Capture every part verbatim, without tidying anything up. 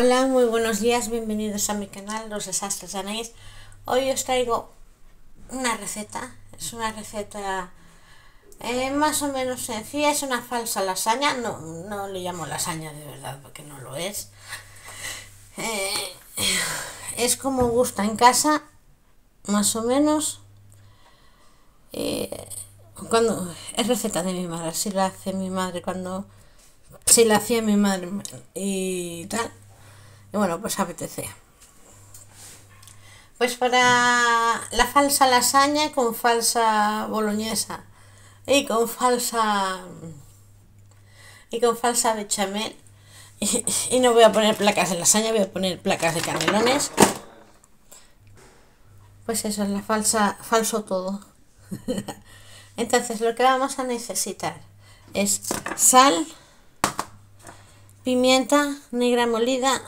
Hola, muy buenos días, bienvenidos a mi canal Los Desastres de Anaïs. Hoy os traigo una receta, es una receta eh, más o menos sencilla, es una falsa lasaña, no, no le llamo lasaña de verdad porque no lo es. Eh, es como gusta en casa, más o menos. Eh, cuando, es receta de mi madre, si la hace mi madre cuando... si la hacía mi madre y tal. Y bueno, pues apetecía. Pues para la falsa lasaña con falsa boloñesa y con falsa y con falsa bechamel. Y, y no voy a poner placas de lasaña, voy a poner placas de canelones. Pues eso es la falsa, falso todo. Entonces lo que vamos a necesitar es sal, pimienta negra molida,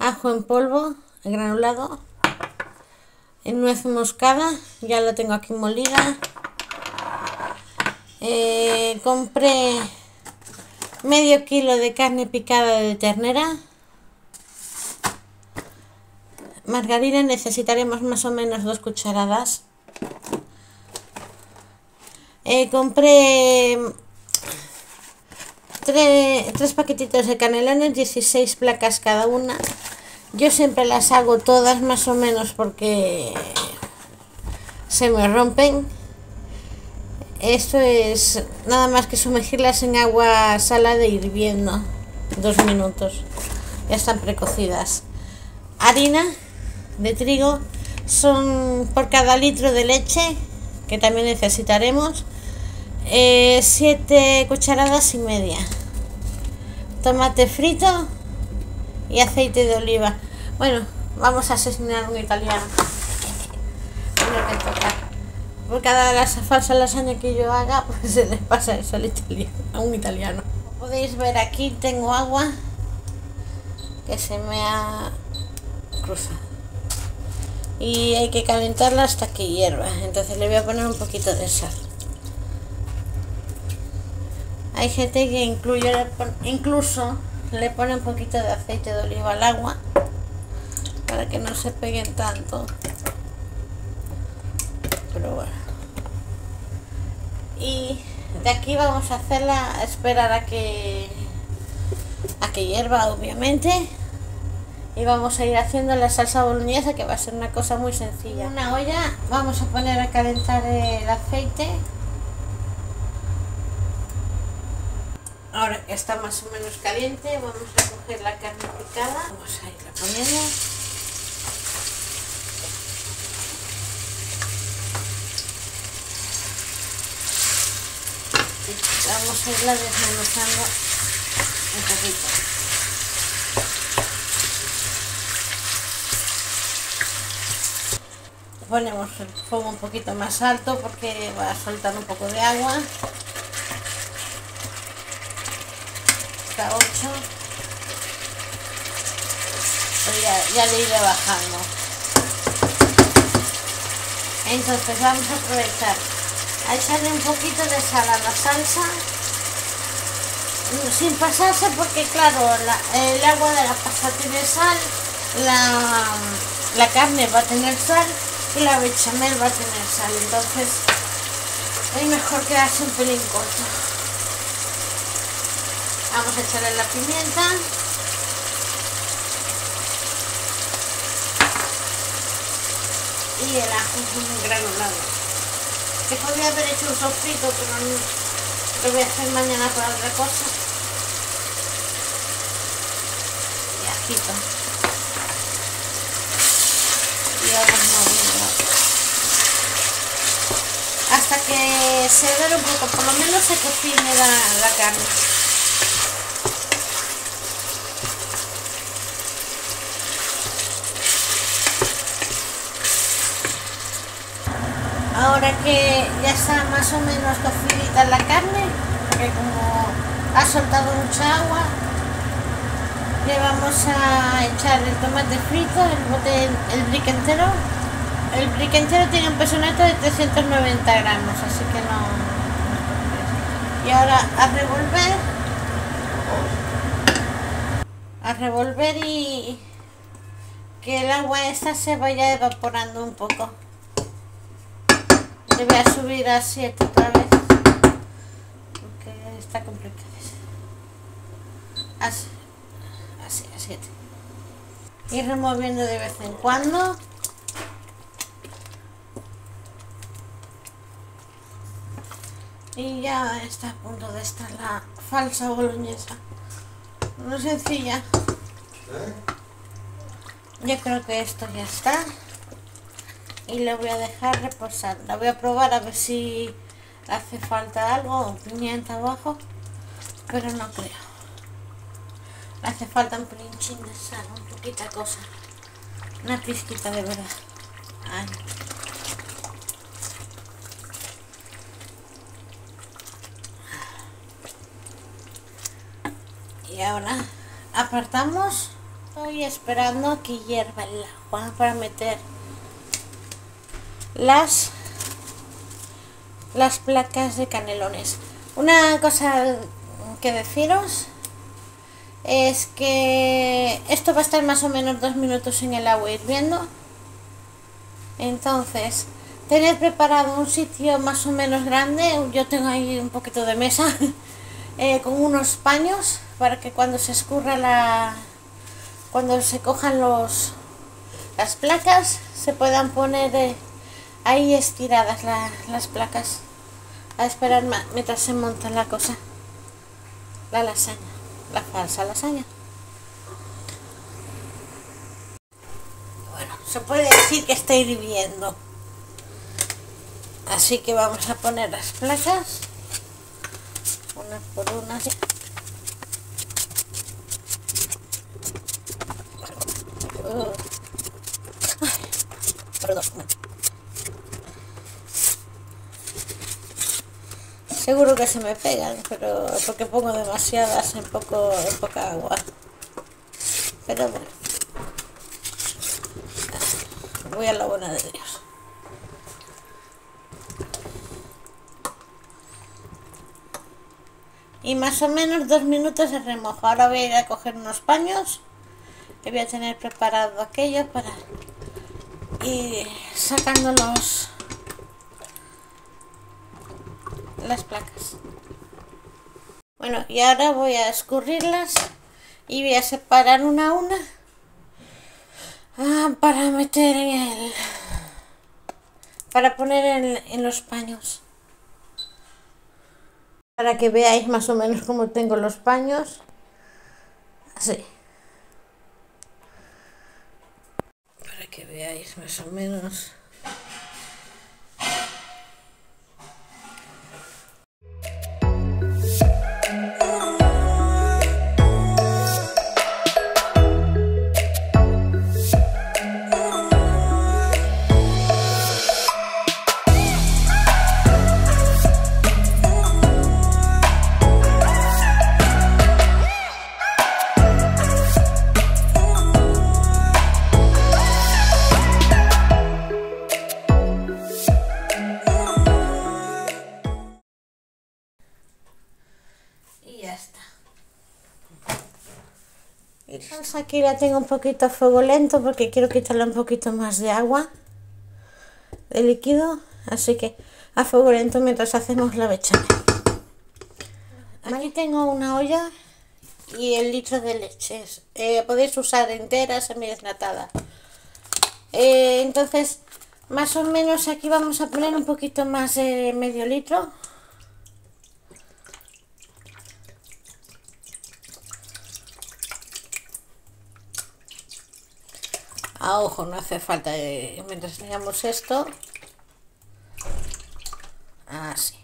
ajo en polvo, granulado, nuez moscada, ya la tengo aquí molida. Eh, compré medio kilo de carne picada de ternera. Margarina necesitaremos más o menos dos cucharadas. Eh, compré... Tres, tres paquetitos de canelones, dieciséis placas cada una. Yo siempre las hago todas más o menos porque se me rompen. Esto es nada más que sumergirlas en agua salada hirviendo dos minutos. Ya están precocidas. Harina de trigo, son por cada litro de leche, que también necesitaremos, eh, siete cucharadas y media. Tomate frito y aceite de oliva. Bueno, vamos a asesinar un italiano. Bueno, que toca. Por cada falsa lasaña que yo haga, pues se les pasa eso al italiano, a un italiano. Como podéis ver aquí tengo agua que se me ha cruzado. Y hay que calentarla hasta que hierva. Entonces le voy a poner un poquito de sal. Hay gente que incluye, incluso le pone un poquito de aceite de oliva al agua para que no se peguen tanto, pero bueno. Y de aquí vamos a hacerla, a esperar a que a que hierva, obviamente, y vamos a ir haciendo la salsa boloñesa, que va a ser una cosa muy sencilla. En una olla vamos a poner a calentar el aceite. Ahora que está más o menos caliente, vamos a coger la carne picada, vamos a irla poniendo. Y vamos a irla desmenuzando un poquito. Ponemos el fuego un poquito más alto porque va a soltar un poco de agua. ocho, pues ya, ya le iré bajando. Entonces vamos a aprovechar a echarle un poquito de sal a la salsa, sin pasarse, porque claro, la, el agua de la pasta tiene sal, la, la carne va a tener sal y la bechamel va a tener sal, entonces es mejor quedarse un pelín corto. Vamos a echarle la pimienta. Y el ajo granulado. Que podría haber hecho un sofrito, pero no, lo voy a hacer mañana para otra cosa. Y ajito. Y vamos moviendo. Hasta que se vea un poco, por lo menos se cocine la, la carne. Ahora que ya está más o menos cocidita la carne, porque como ha soltado mucha agua, le vamos a echar el tomate frito, el bote, el brick entero. El brick entero tiene un peso neto de trescientos noventa gramos, así que no. Y ahora a revolver. a revolver y que el agua esta se vaya evaporando un poco. Le voy a subir a siete otra vez porque está complicado. Así, así, a siete. Ir removiendo de vez en cuando. Y ya está a punto de estar la falsa boloñesa. No es sencilla. ¿Eh? Yo creo que esto ya está. Y la voy a dejar reposar. La voy a probar a ver si hace falta algo, pimienta abajo. Pero no creo. Le hace falta un pinchín de sal, un poquita cosa. Una pizquita de verdad. Ay. Y ahora apartamos. Estoy esperando a que hierva el agua para meter las las placas de canelones. Una cosa que deciros es que esto va a estar más o menos dos minutos en el agua hirviendo. Entonces, tener preparado un sitio más o menos grande. Yo tengo ahí un poquito de mesa eh, con unos paños, para que cuando se escurra la... cuando se cojan los... las placas, se puedan poner eh, ahí estiradas la, las placas. A esperar mientras se monta la cosa. La lasaña, la falsa lasaña. Bueno, se puede decir que está hirviendo. Así que vamos a poner las placas. Una por una así. Seguro que se me pegan, pero porque pongo demasiadas en poco, en poca agua. Pero bueno, voy a la buena de Dios. Y más o menos dos minutos de remojo. Ahora voy a ir a coger unos paños. Que voy a tener preparado aquello para ir sacando los las placas. Bueno, y ahora voy a escurrirlas y voy a separar una a una ah, para meter en el para poner en, en los paños, para que veáis más o menos cómo tengo los paños así. Que veáis más o menos. Aquí la tengo un poquito a fuego lento porque quiero quitarle un poquito más de agua, de líquido, así que a fuego lento mientras hacemos la bechamel. Aquí tengo una olla y el litro de leche. Eh, podéis usar entera, semidesnatada. Eh, entonces, más o menos aquí vamos a poner un poquito más de medio litro. A ojo, no hace falta, eh, mientras tengamos esto, así.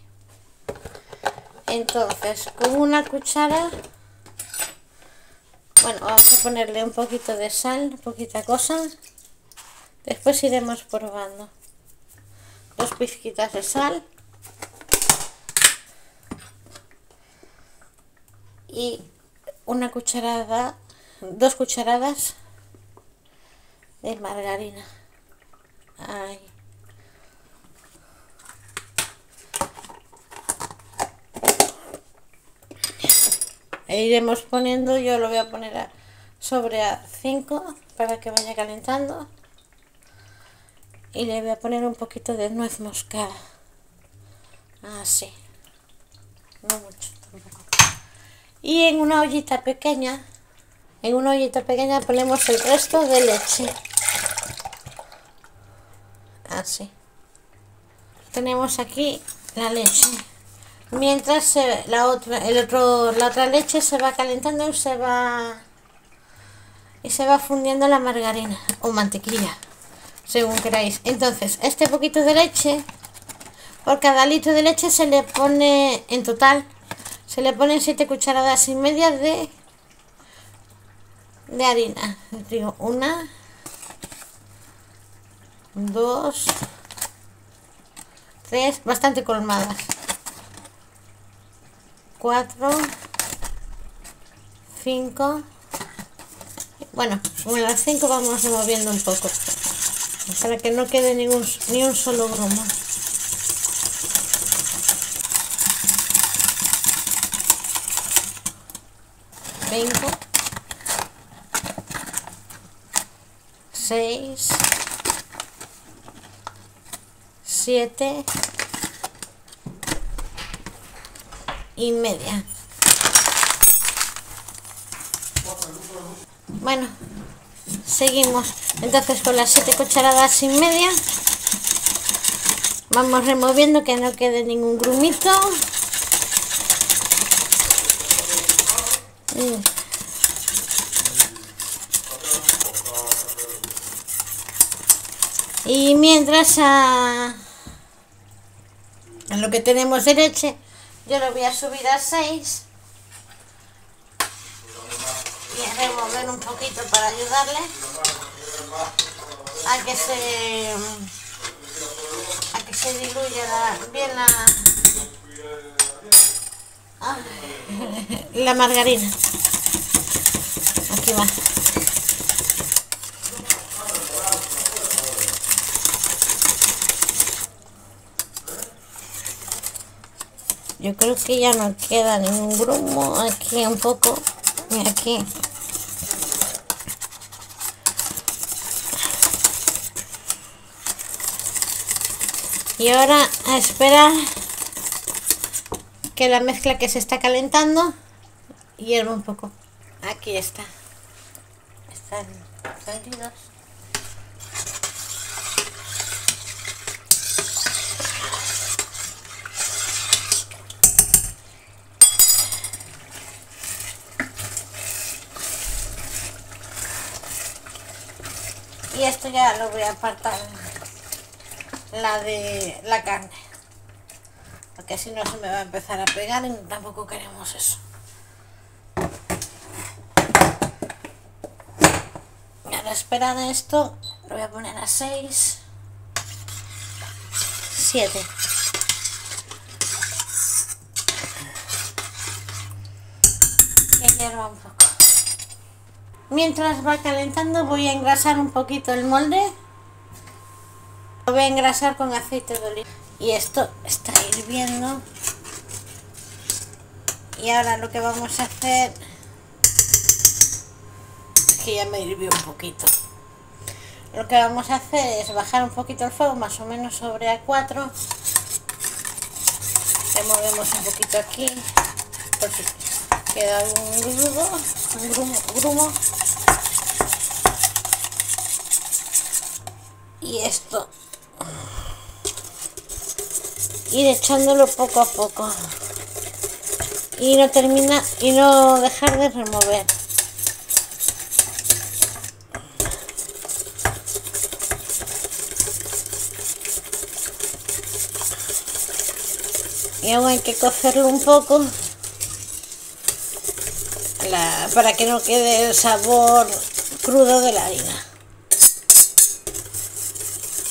Entonces, con una cuchara, bueno, vamos a ponerle un poquito de sal, poquita cosa, después iremos probando. Dos pizquitas de sal y una cucharada, dos cucharadas de margarina. Ay. E iremos poniendo, yo lo voy a poner a sobre a cinco para que vaya calentando, y le voy a poner un poquito de nuez moscada, así, no mucho tampoco. Y en una ollita pequeña, en una ollita pequeña ponemos el resto de leche, así. Tenemos aquí la leche, mientras se, la otra el otro la otra leche se va calentando y se va y se va fundiendo la margarina o mantequilla, según queráis. Entonces, este poquito de leche, por cada litro de leche se le pone, en total, se le ponen siete cucharadas y media de, de harina. Digo, una, dos, tres, bastante colmadas, cuatro, cinco, bueno, con las cinco vamos removiendo un poco, para que no quede ningún, ni un solo grumo. Cinco, seis, siete y media. Bueno, seguimos. Entonces, con las siete cucharadas y media vamos removiendo, que no quede ningún grumito. Mm. Y mientras a, a lo que tenemos de leche, yo lo voy a subir a seis y a remover un poquito para ayudarle a que se a que se diluya la, bien la ah, la margarina. Aquí va. Yo creo que ya no queda ningún grumo, aquí un poco y aquí. Y ahora a esperar que la mezcla que se está calentando hierva un poco. Aquí está. Están salidos. Y esto ya lo voy a apartar, la de la carne, porque si no se me va a empezar a pegar y tampoco queremos eso. A la espera de esto lo voy a poner a seis, siete. Que hierva un poco. Mientras va calentando voy a engrasar un poquito el molde. Lo voy a engrasar con aceite de oliva. Y esto está hirviendo. Y ahora lo que vamos a hacer... Es que ya me hirvió un poquito. Lo que vamos a hacer es bajar un poquito el fuego, más o menos sobre a cuatro. Removemos un poquito aquí, porque queda algún grumo, un grumo, grumo. Y esto, ir echándolo poco a poco y no termina y no dejar de remover. Y aún hay que cocerlo un poco la, para que no quede el sabor crudo de la harina.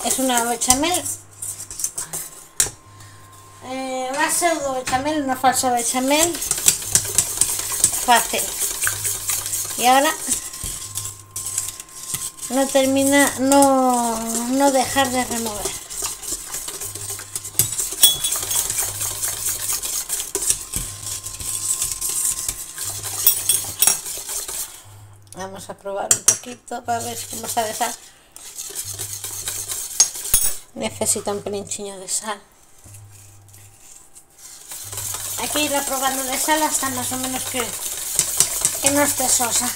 Es una bechamel, eh, una pseudo bechamel, una falsa bechamel, fácil. Y ahora no termina, no, no dejar de remover. Vamos a probar un poquito para ver cómo sabe sal. Necesita un pinchiño de sal. Hay que ir probando de sal hasta más o menos que, que no esté sosa.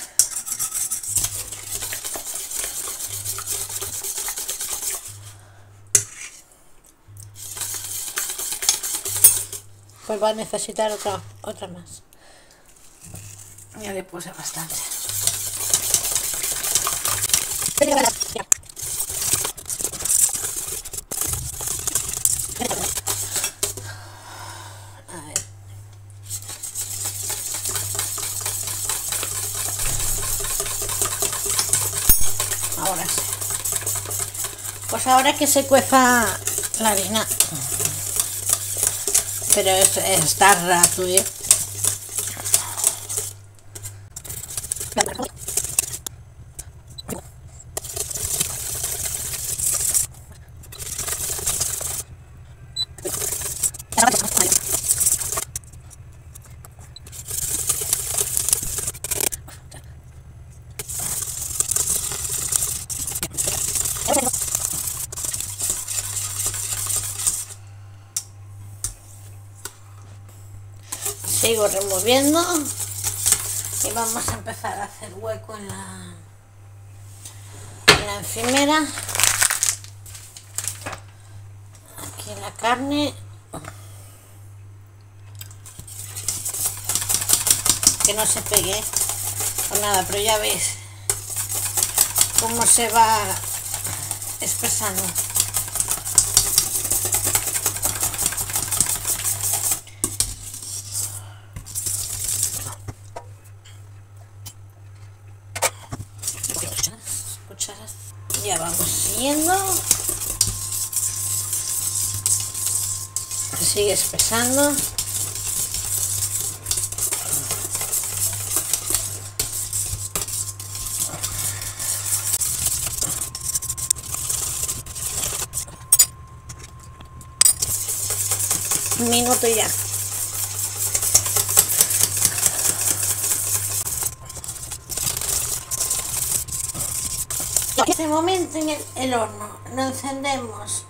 Pues va a necesitar otra, otra más. Ya le puse bastante. A ver. Ahora sí. Pues ahora que se cueza la harina. Pero es, está rato, ¿eh? Sigo removiendo y vamos a empezar a hacer hueco en la, en la encimera. Aquí la carne, que no se pegue con nada, pero ya veis cómo se va espesando. Ya vamos siguiendo. Sigue espesando. Un minuto y ya. En este momento en el, el horno lo encendemos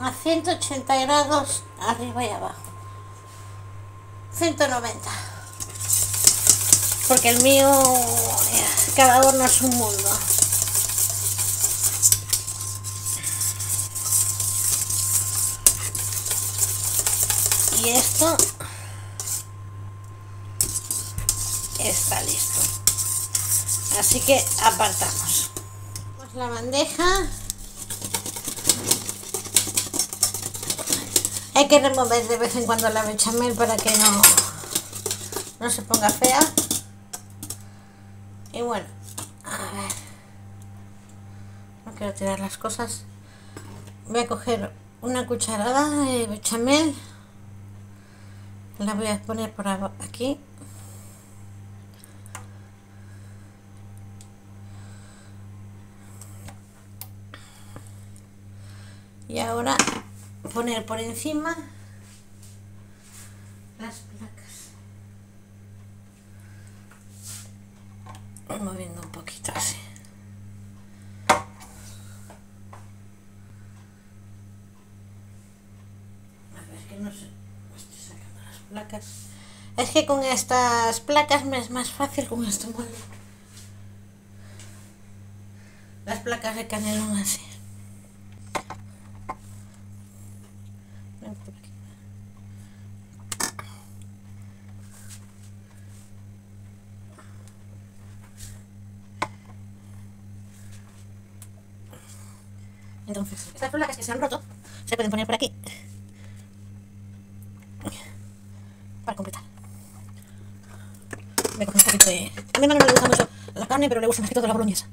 a ciento ochenta grados arriba y abajo, ciento noventa, porque el mío, cada horno es un mundo. Y esto está listo, así que apartamos la bandeja. Hay que remover de vez en cuando la bechamel para que no, no se ponga fea. Y bueno, a ver, no quiero tirar las cosas. Voy a coger una cucharada de bechamel, la voy a poner por aquí. Y ahora poner por encima las placas, moviendo un poquito así. A ver, que no sé, estoy sacando las placas. Es que con estas placas me es más fácil, con esto molde. Las placas de canelón así. Entonces, estas placas que se han roto se pueden poner por aquí para completar. Voy a coger un poquito de... A mi hermano no le gusta mucho la carne, pero le gusta más que todo la boloñesa.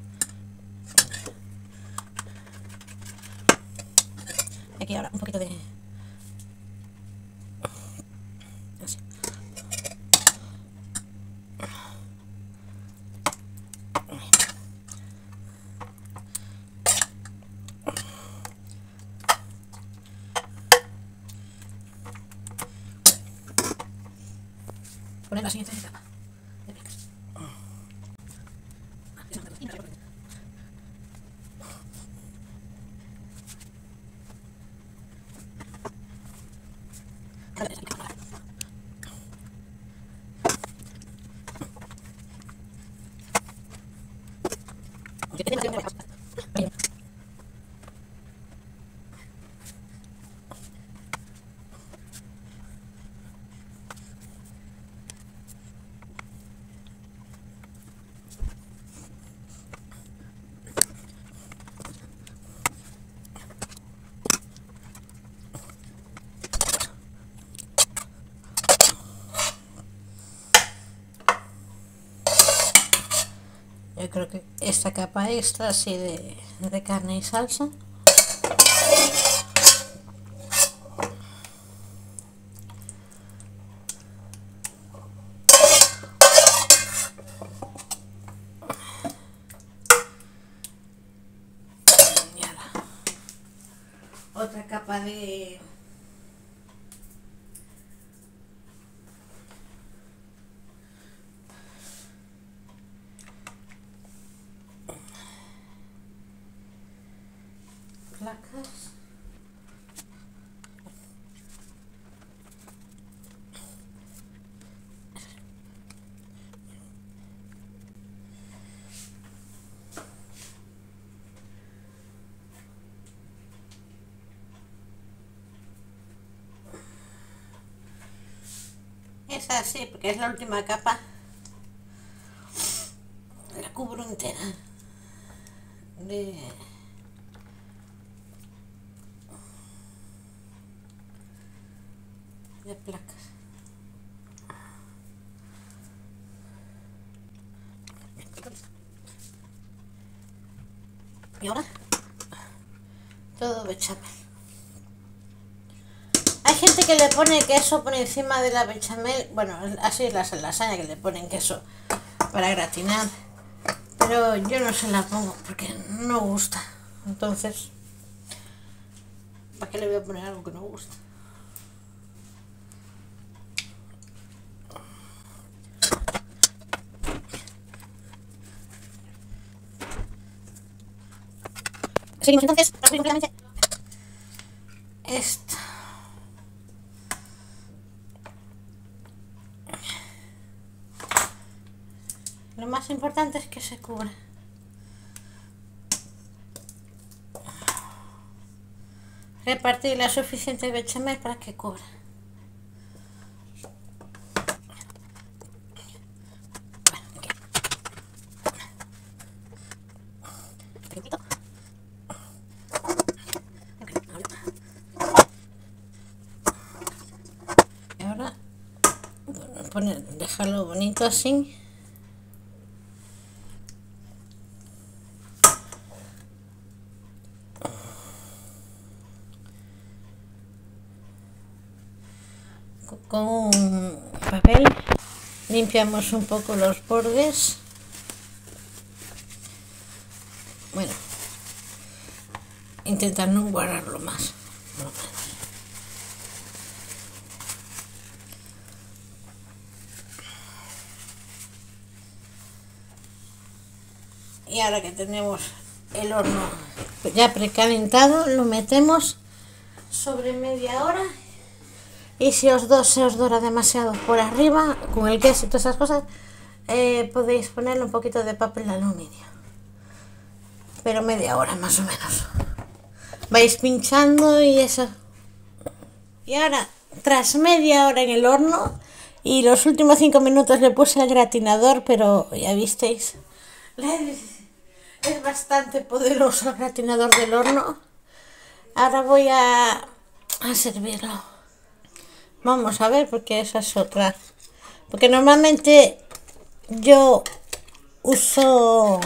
Aquí ahora un poquito de... Así. Poner la siguiente etapa de placas. Yo creo que esta capa extra así de, de carne y salsa. Y ahora, otra capa de... placas. Es así porque es la última capa, la cubro entera de de placas. Y ahora todo bechamel. Hay gente que le pone queso por encima de la bechamel, bueno, así es la lasaña, que le ponen queso para gratinar, pero yo no se la pongo porque no gusta. Entonces, ¿para qué le voy a poner algo que no gusta? Seguimos entonces, recorrí completamente esto. Lo más importante es que se cubra. Repartir la suficiente bechamel para que cubra. Poner, dejarlo bonito así. Con un papel limpiamos un poco los bordes. Bueno, intentar no guardarlo más. Y ahora que tenemos el horno ya precalentado, lo metemos sobre media hora. Y si os, do, se os dora demasiado por arriba, con el queso y todas esas cosas, eh, podéis ponerle un poquito de papel aluminio. Pero media hora más o menos. Vais pinchando y eso. Y ahora, tras media hora en el horno, y los últimos cinco minutos le puse el gratinador, pero ya visteis. Es bastante poderoso el gratinador del horno. Ahora voy a, a servirlo. Vamos a ver, porque esa es otra. Porque normalmente yo uso,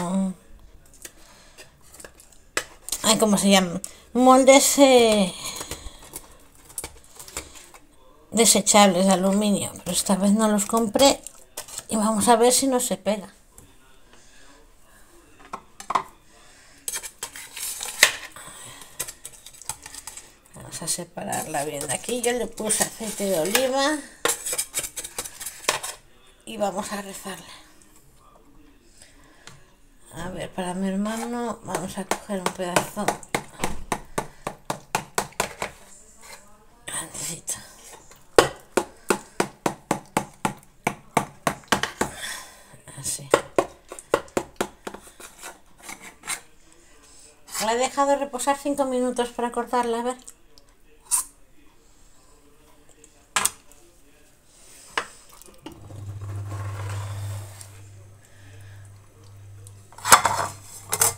ay, ¿cómo se llaman? Moldes eh, desechables de aluminio. Pero esta vez no los compré. Y vamos a ver si no se pega. A separarla bien de aquí. Yo le puse aceite de oliva y vamos a rezarla. A ver, para mi hermano vamos a coger un pedazo grandecito. Así. La he dejado reposar cinco minutos para cortarla, a ver.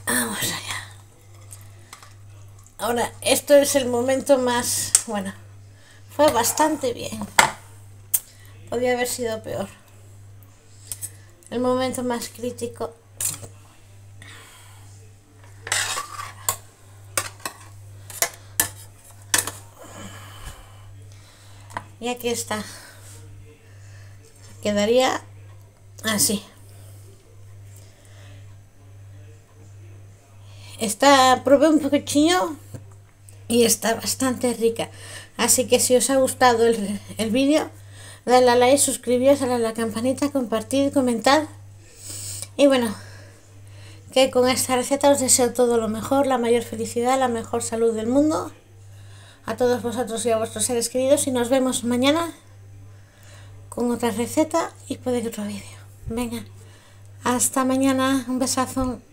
Vamos allá. Ahora, esto es el momento más... Bueno, fue bastante bien. Podría haber sido peor. El momento más crítico... Y aquí está. Quedaría así. Está, probé un poquillo y está bastante rica. Así que si os ha gustado el, el vídeo, dale a like, suscribíos, dale a la campanita, compartid, comentad. Y bueno, que con esta receta os deseo todo lo mejor, la mayor felicidad, la mejor salud del mundo. A todos vosotros y a vuestros seres queridos, y nos vemos mañana con otra receta y puede que otro vídeo. Venga, hasta mañana, un besazo.